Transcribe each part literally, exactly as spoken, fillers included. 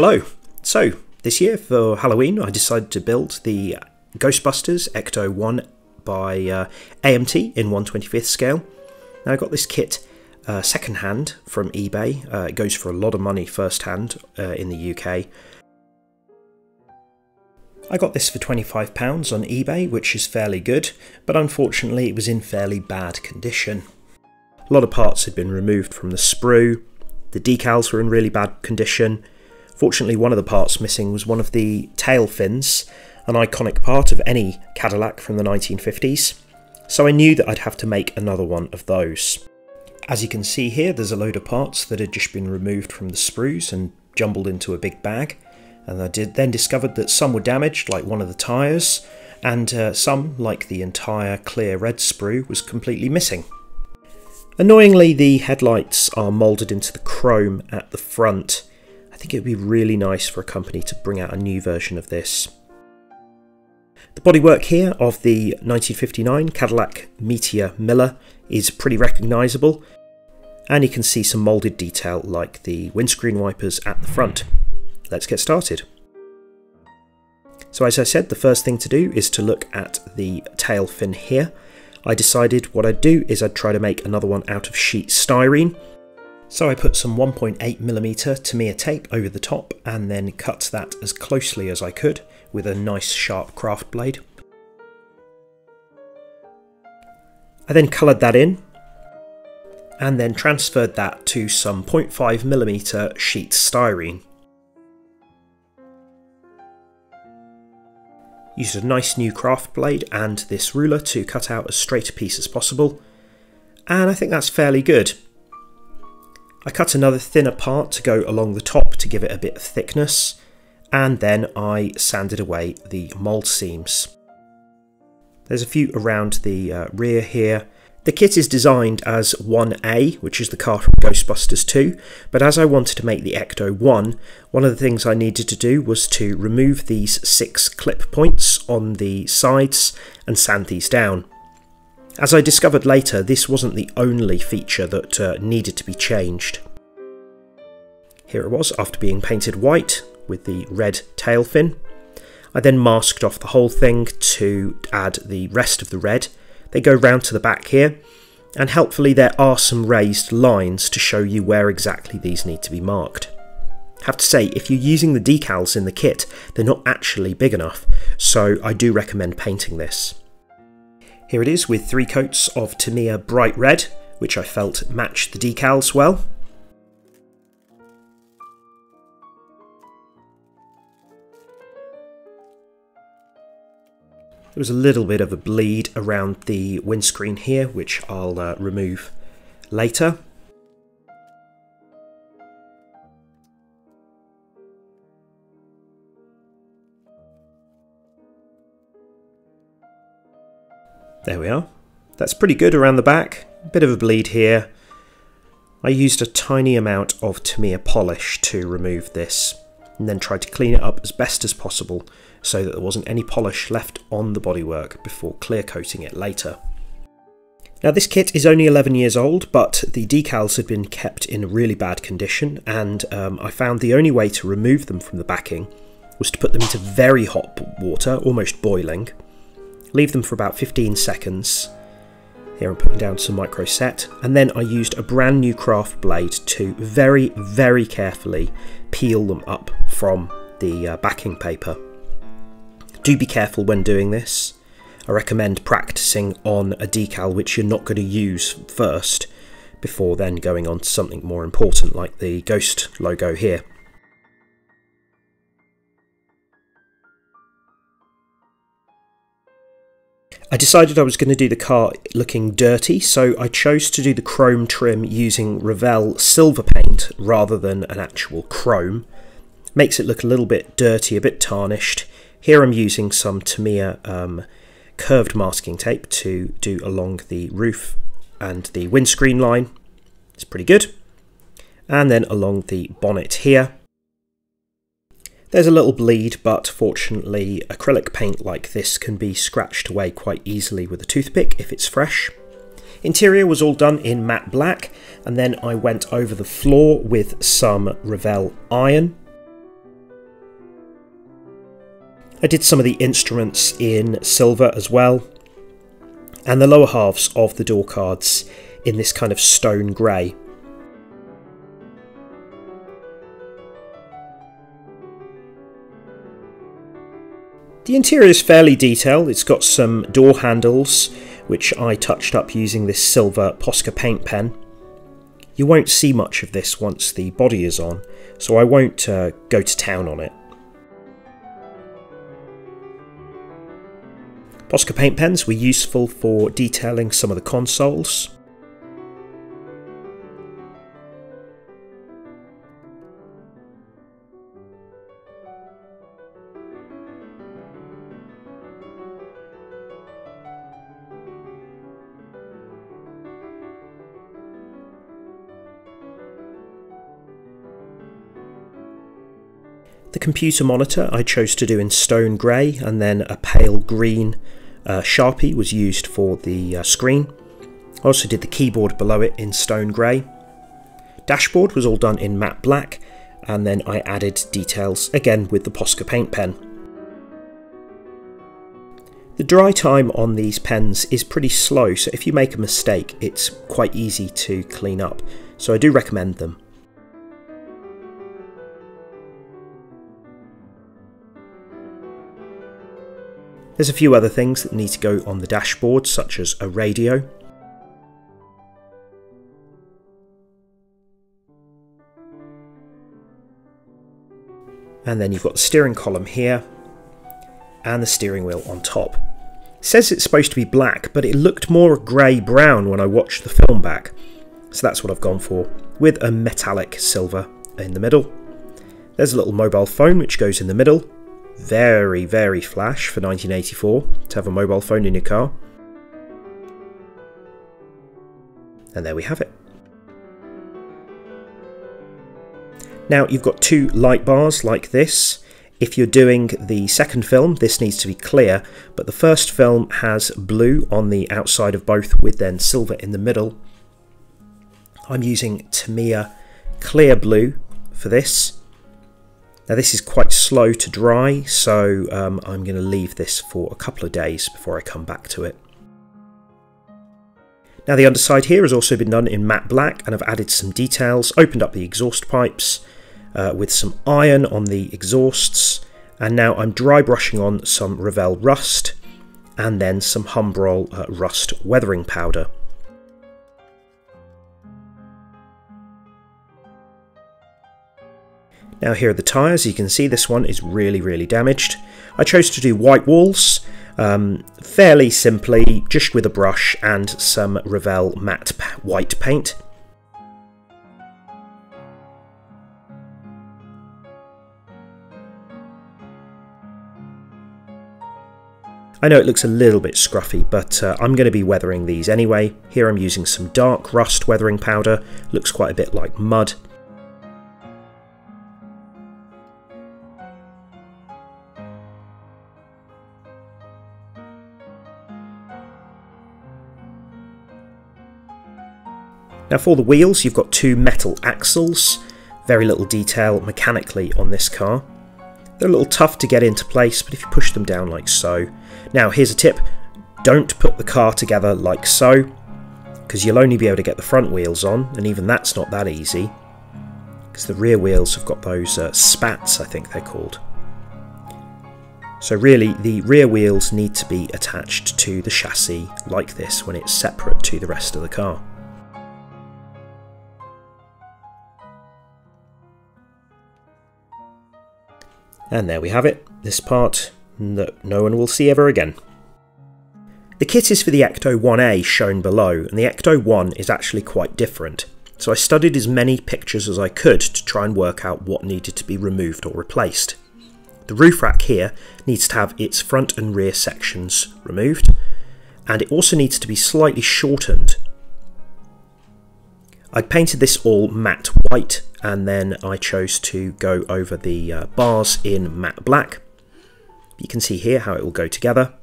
Hello. So this year for Halloween I decided to build the Ghostbusters E C T O one by uh, A M T in one twenty-fifth scale. Now I got this kit uh, second hand from eBay. Uh, it goes for a lot of money first hand uh, in the U K. I got this for twenty-five pounds on eBay, which is fairly good, but unfortunately it was in fairly bad condition. A lot of parts had been removed from the sprue, the decals were in really bad condition. Fortunately, one of the parts missing was one of the tail fins, an iconic part of any Cadillac from the nineteen fifties, so I knew that I'd have to make another one of those. As you can see here, there's a load of parts that had just been removed from the sprues and jumbled into a big bag. And I did then discovered that some were damaged, like one of the tyres, and uh, some, like the entire clear red sprue, was completely missing. Annoyingly, the headlights are moulded into the chrome at the front. I think it would be really nice for a company to bring out a new version of this. The bodywork here of the nineteen fifty-nine Cadillac Meteor Miller is pretty recognisable, and you can see some moulded detail like the windscreen wipers at the front. Let's get started. So as I said, the first thing to do is to look at the tail fin here. I decided what I'd do is I'd try to make another one out of sheet styrene. So I put some one point eight millimeter Tamiya tape over the top and then cut that as closely as I could with a nice sharp craft blade. I then coloured that in and then transferred that to some zero point five millimeter sheet styrene. Used a nice new craft blade and this ruler to cut out as straight a piece as possible, and I think that's fairly good. I cut another thinner part to go along the top to give it a bit of thickness, and then I sanded away the mould seams. There's a few around the uh, rear here. The kit is designed as one A, which is the car from Ghostbusters two, but as I wanted to make the Ecto one, one of the things I needed to do was to remove these six clip points on the sides and sand these down. As I discovered later, this wasn't the only feature that uh, needed to be changed. Here it was after being painted white with the red tail fin. I then masked off the whole thing to add the rest of the red. They go round to the back here, and helpfully there are some raised lines to show you where exactly these need to be marked. I have to say, if you're using the decals in the kit, they're not actually big enough, so I do recommend painting this. Here it is with three coats of Tamiya Bright Red, which I felt matched the decals well. There was a little bit of a bleed around the windscreen here, which I'll uh, remove later. There we are. That's pretty good around the back. A bit of a bleed here. I used a tiny amount of Tamiya polish to remove this, and then tried to clean it up as best as possible so that there wasn't any polish left on the bodywork before clear coating it later. Now this kit is only eleven years old, but the decals had been kept in really bad condition, and um, I found the only way to remove them from the backing was to put them into very hot water, almost boiling, leave them for about fifteen seconds. Here I'm putting down some microset, and then I used a brand new craft blade to very, very carefully peel them up from the uh, backing paper. Do be careful when doing this. I recommend practicing on a decal which you're not going to use first, before then going on to something more important like the ghost logo here. I decided I was going to do the car looking dirty, so I chose to do the chrome trim using Revell silver paint rather than an actual chrome. Makes it look a little bit dirty, a bit tarnished. Here I'm using some Tamiya um, curved masking tape to do along the roof and the windscreen line. It's pretty good. And then along the bonnet here. There's a little bleed, but fortunately acrylic paint like this can be scratched away quite easily with a toothpick if it's fresh. Interior was all done in matte black, and then I went over the floor with some Revell iron. I did some of the instruments in silver as well, and the lower halves of the door cards in this kind of stone grey. The interior is fairly detailed. It's got some door handles which I touched up using this silver Posca paint pen. You won't see much of this once the body is on, so I won't uh, go to town on it. Posca paint pens were useful for detailing some of the consoles. The computer monitor I chose to do in stone grey, and then a pale green uh, Sharpie was used for the uh, screen. I also did the keyboard below it in stone grey. Dashboard was all done in matte black, and then I added details again with the Posca paint pen. The dry time on these pens is pretty slow, so if you make a mistake it's quite easy to clean up, so I do recommend them. There's a few other things that need to go on the dashboard, such as a radio. And then you've got the steering column here, and the steering wheel on top. It says it's supposed to be black, but it looked more grey-brown when I watched the film back. So that's what I've gone for, with a metallic silver in the middle. There's a little mobile phone which goes in the middle. Very, very flash for nineteen eighty-four to have a mobile phone in your car. And there we have it. Now you've got two light bars like this. If you're doing the second film, this needs to be clear, but the first film has blue on the outside of both with then silver in the middle. I'm using Tamiya clear blue for this. Now this is quite slow to dry, so um, I'm going to leave this for a couple of days before I come back to it. Now the underside here has also been done in matte black, and I've added some details, opened up the exhaust pipes uh, with some iron on the exhausts, and now I'm dry brushing on some Revell rust and then some Humbrol uh, rust weathering powder. Now here are the tyres. You can see this one is really, really damaged. I chose to do white walls, um, fairly simply, just with a brush and some Revell matte white paint. I know it looks a little bit scruffy, but uh, I'm going to be weathering these anyway. Here I'm using some dark rust weathering powder, looks quite a bit like mud. Now for the wheels, you've got two metal axles, very little detail mechanically on this car. They're a little tough to get into place, but if you push them down like so. Now here's a tip, don't put the car together like so, because you'll only be able to get the front wheels on, and even that's not that easy, because the rear wheels have got those uh, spats, I think they're called. So really, the rear wheels need to be attached to the chassis like this when it's separate to the rest of the car. And there we have it, this part that no one will see ever again. The kit is for the E C T O one A shown below, and the E C T O one is actually quite different, so I studied as many pictures as I could to try and work out what needed to be removed or replaced. The roof rack here needs to have its front and rear sections removed, and it also needs to be slightly shortened. I painted this all matte white, and then I chose to go over the uh, bars in matte black. You can see here how it will go together.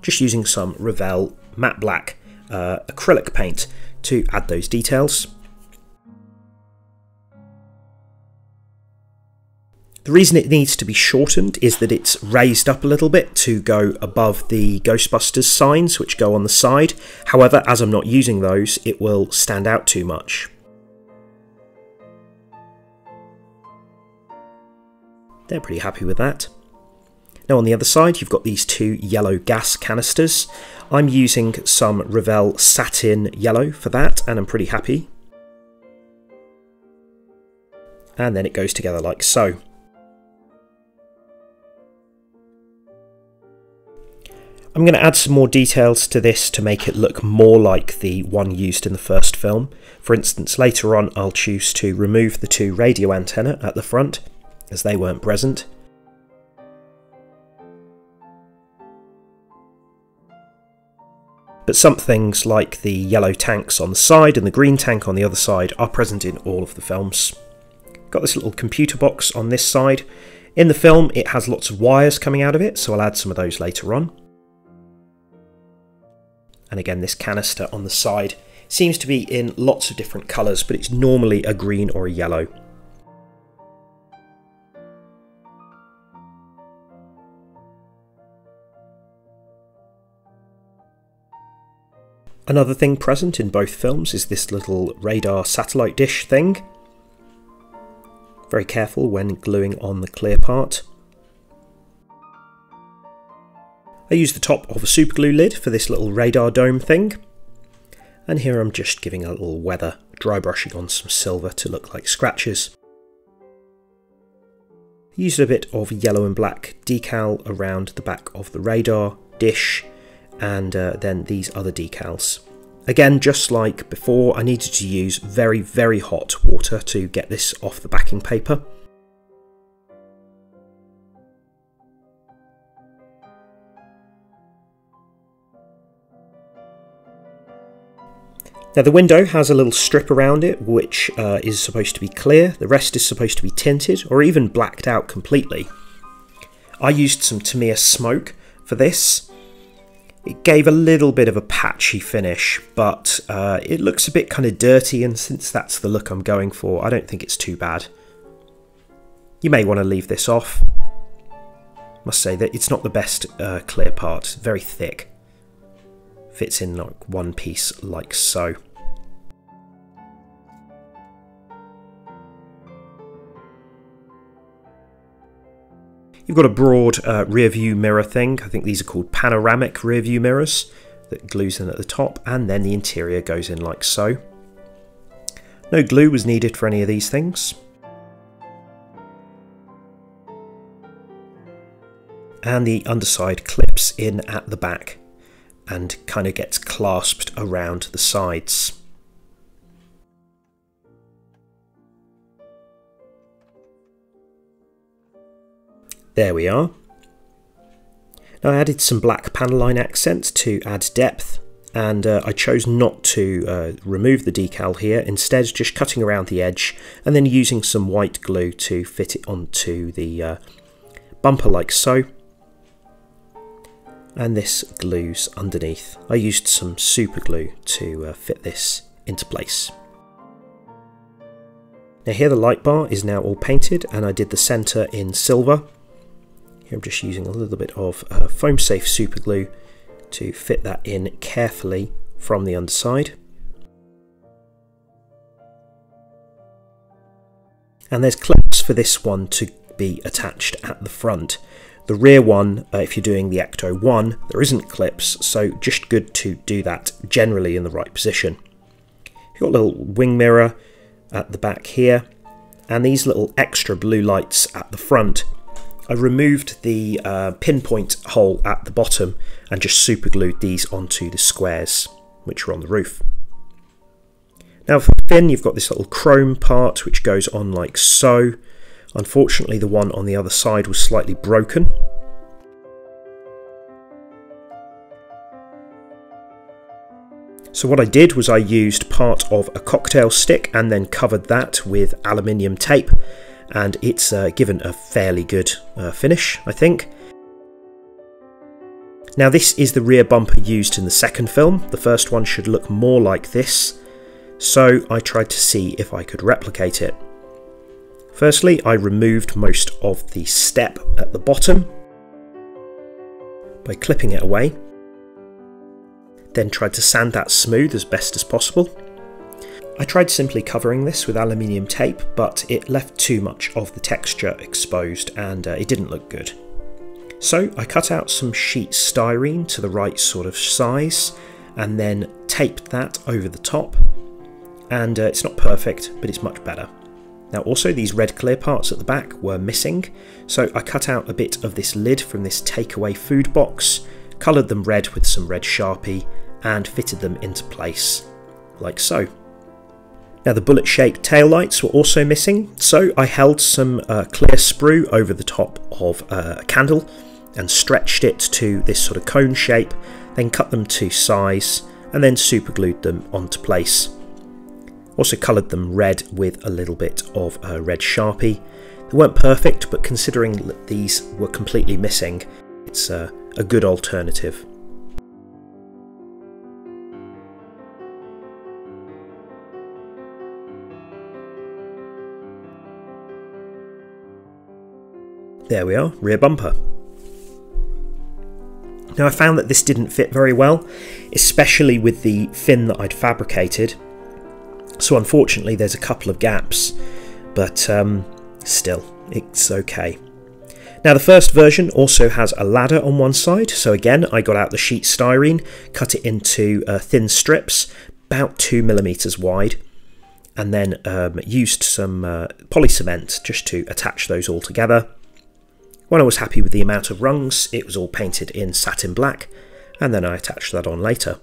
Just using some Revell matte black uh, acrylic paint to add those details. The reason it needs to be shortened is that it's raised up a little bit to go above the Ghostbusters signs, which go on the side. However, as I'm not using those, it will stand out too much. They're pretty happy with that. Now on the other side, you've got these two yellow gas canisters. I'm using some Revell satin yellow for that, and I'm pretty happy. And then it goes together like so. I'm going to add some more details to this to make it look more like the one used in the first film. For instance, later on I'll choose to remove the two radio antennae at the front, as they weren't present. But some things like the yellow tanks on the side and the green tank on the other side are present in all of the films. Got this little computer box on this side. In the film it has lots of wires coming out of it, so I'll add some of those later on. And again, this canister on the side seems to be in lots of different colours, but it's normally a green or a yellow. Another thing present in both films is this little radar satellite dish thing. Very careful when gluing on the clear part. I use the top of a superglue lid for this little radar dome thing. And here I'm just giving a little weather, dry brushing on some silver to look like scratches. I used a bit of yellow and black decal around the back of the radar dish, and uh, then these other decals. Again, just like before, I needed to use very, very hot water to get this off the backing paper. Now the window has a little strip around it which uh, is supposed to be clear. The rest is supposed to be tinted or even blacked out completely. I used some Tamiya smoke for this. It gave a little bit of a patchy finish, but uh, it looks a bit kind of dirty, and since that's the look I'm going for, I don't think it's too bad. You may want to leave this off. Must say that it's not the best uh, clear part, it's very thick. Fits in like one piece like so. You've got a broad uh, rear view mirror thing. I think these are called panoramic rear view mirrors that glues in at the top, and then the interior goes in like so. No glue was needed for any of these things. And the underside clips in at the back and kind of gets clasped around the sides. There we are. Now I added some black panel line accents to add depth, and uh, I chose not to uh, remove the decal here, instead just cutting around the edge and then using some white glue to fit it onto the uh, bumper like so. And this glues underneath. I used some super glue to uh, fit this into place. Now here the light bar is now all painted, and I did the centre in silver. Here I'm just using a little bit of uh, foam safe super glue to fit that in carefully from the underside. And there's clips for this one to be attached at the front. The rear one, uh, if you're doing the Ecto one, there isn't clips, so just good to do that generally in the right position. You've got a little wing mirror at the back here, and these little extra blue lights at the front. I removed the uh, pinpoint hole at the bottom and just super glued these onto the squares which are on the roof. Now for the fin, you've got this little chrome part which goes on like so. Unfortunately, the one on the other side was slightly broken. So what I did was I used part of a cocktail stick and then covered that with aluminium tape, and it's uh, given a fairly good uh, finish, I think. Now this is the rear bumper used in the second film. The first one should look more like this, so I tried to see if I could replicate it. Firstly, I removed most of the step at the bottom by clipping it away, then tried to sand that smooth as best as possible. I tried simply covering this with aluminium tape, but it left too much of the texture exposed and uh, it didn't look good. So I cut out some sheet styrene to the right sort of size and then taped that over the top, and uh, it's not perfect, but it's much better. Now also these red clear parts at the back were missing, so I cut out a bit of this lid from this takeaway food box, coloured them red with some red Sharpie and fitted them into place, like so. Now the bullet shaped taillights were also missing, so I held some uh, clear sprue over the top of uh, a candle and stretched it to this sort of cone shape, then cut them to size and then super glued them onto place. Also coloured them red with a little bit of uh, red Sharpie. They weren't perfect, but considering that these were completely missing, it's uh, a good alternative. There we are, rear bumper. Now I found that this didn't fit very well, especially with the fin that I'd fabricated. So unfortunately there's a couple of gaps, but um, still, it's okay. Now the first version also has a ladder on one side, so again I got out the sheet styrene, cut it into uh, thin strips, about two millimeters wide, and then um, used some uh, poly cement just to attach those all together. When I was happy with the amount of rungs, it was all painted in satin black, and then I attached that on later.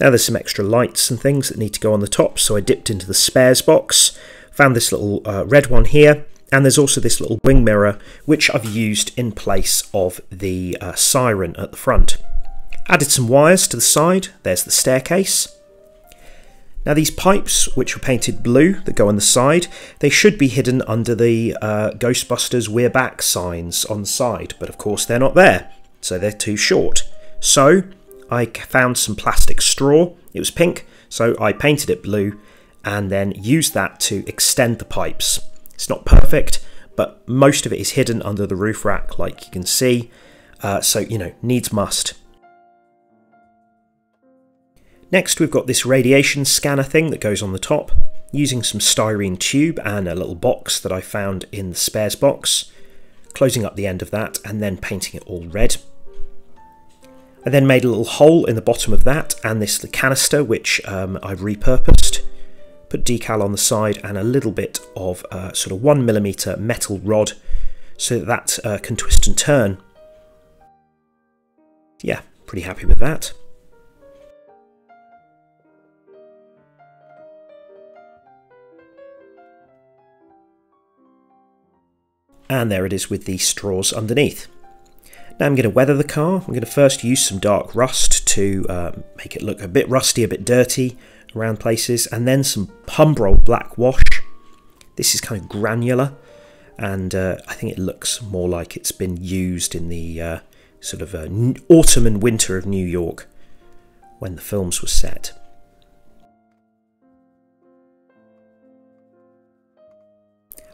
Now there's some extra lights and things that need to go on the top, so I dipped into the spares box, found this little uh, red one here, and there's also this little wing mirror, which I've used in place of the uh, siren at the front. Added some wires to the side, there's the staircase. Now these pipes, which are painted blue, that go on the side, they should be hidden under the uh, Ghostbusters We're Back signs on the side, but of course they're not there, so they're too short. So I found some plastic straw, it was pink, so I painted it blue and then used that to extend the pipes. It's not perfect, but most of it is hidden under the roof rack, like you can see, uh, so you know, needs must. Next we've got this radiation scanner thing that goes on the top, using some styrene tube and a little box that I found in the spares box, closing up the end of that and then painting it all red. I then made a little hole in the bottom of that and this the canister, which um, I've repurposed, put decal on the side and a little bit of uh, sort of one millimeter metal rod so that that uh, can twist and turn. Yeah, pretty happy with that. And there it is with the straws underneath. Now I'm going to weather the car. I'm going to first use some dark rust to uh, make it look a bit rusty, a bit dirty around places, and then some Humbrol black wash. This is kind of granular, and uh, I think it looks more like it's been used in the uh, sort of uh, autumn and winter of New York when the films were set.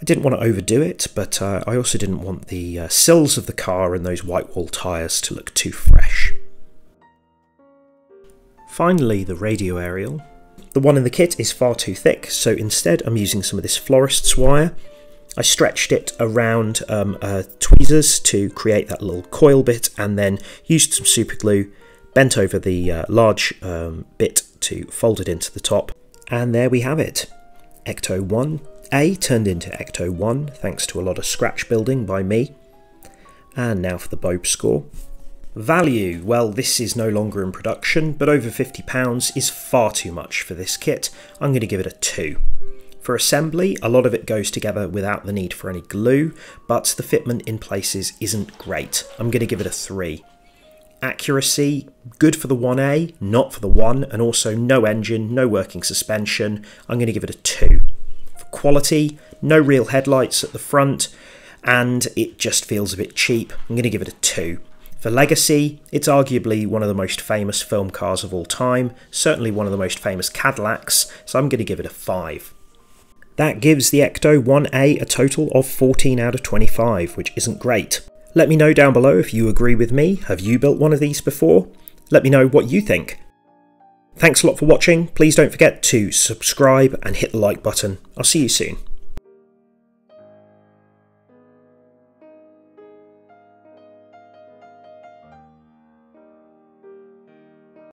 I didn't want to overdo it, but uh, I also didn't want the uh, sills of the car and those white wall tyres to look too fresh. Finally, the radio aerial. The one in the kit is far too thick, so instead I'm using some of this florist's wire. I stretched it around um, uh, tweezers to create that little coil bit and then used some super glue, bent over the uh, large um, bit to fold it into the top, and there we have it. ECTO one A turned into ECTO one, thanks to a lot of scratch building by me. And now for the BOAB score. Value, well, this is no longer in production, but over fifty pounds is far too much for this kit. I'm going to give it a two. For assembly, a lot of it goes together without the need for any glue, but the fitment in places isn't great. I'm going to give it a three. Accuracy, good for the one A, not for the one, and also no engine, no working suspension. I'm going to give it a two. Quality, no real headlights at the front, and it just feels a bit cheap. I'm going to give it a two. For legacy, it's arguably one of the most famous film cars of all time, certainly one of the most famous Cadillacs, so I'm going to give it a five. That gives the E C T O one A a total of fourteen out of twenty-five, which isn't great. Let me know down below if you agree with me. Have you built one of these before? Let me know what you think. Thanks a lot for watching. Please don't forget to subscribe and hit the like button. I'll see you soon.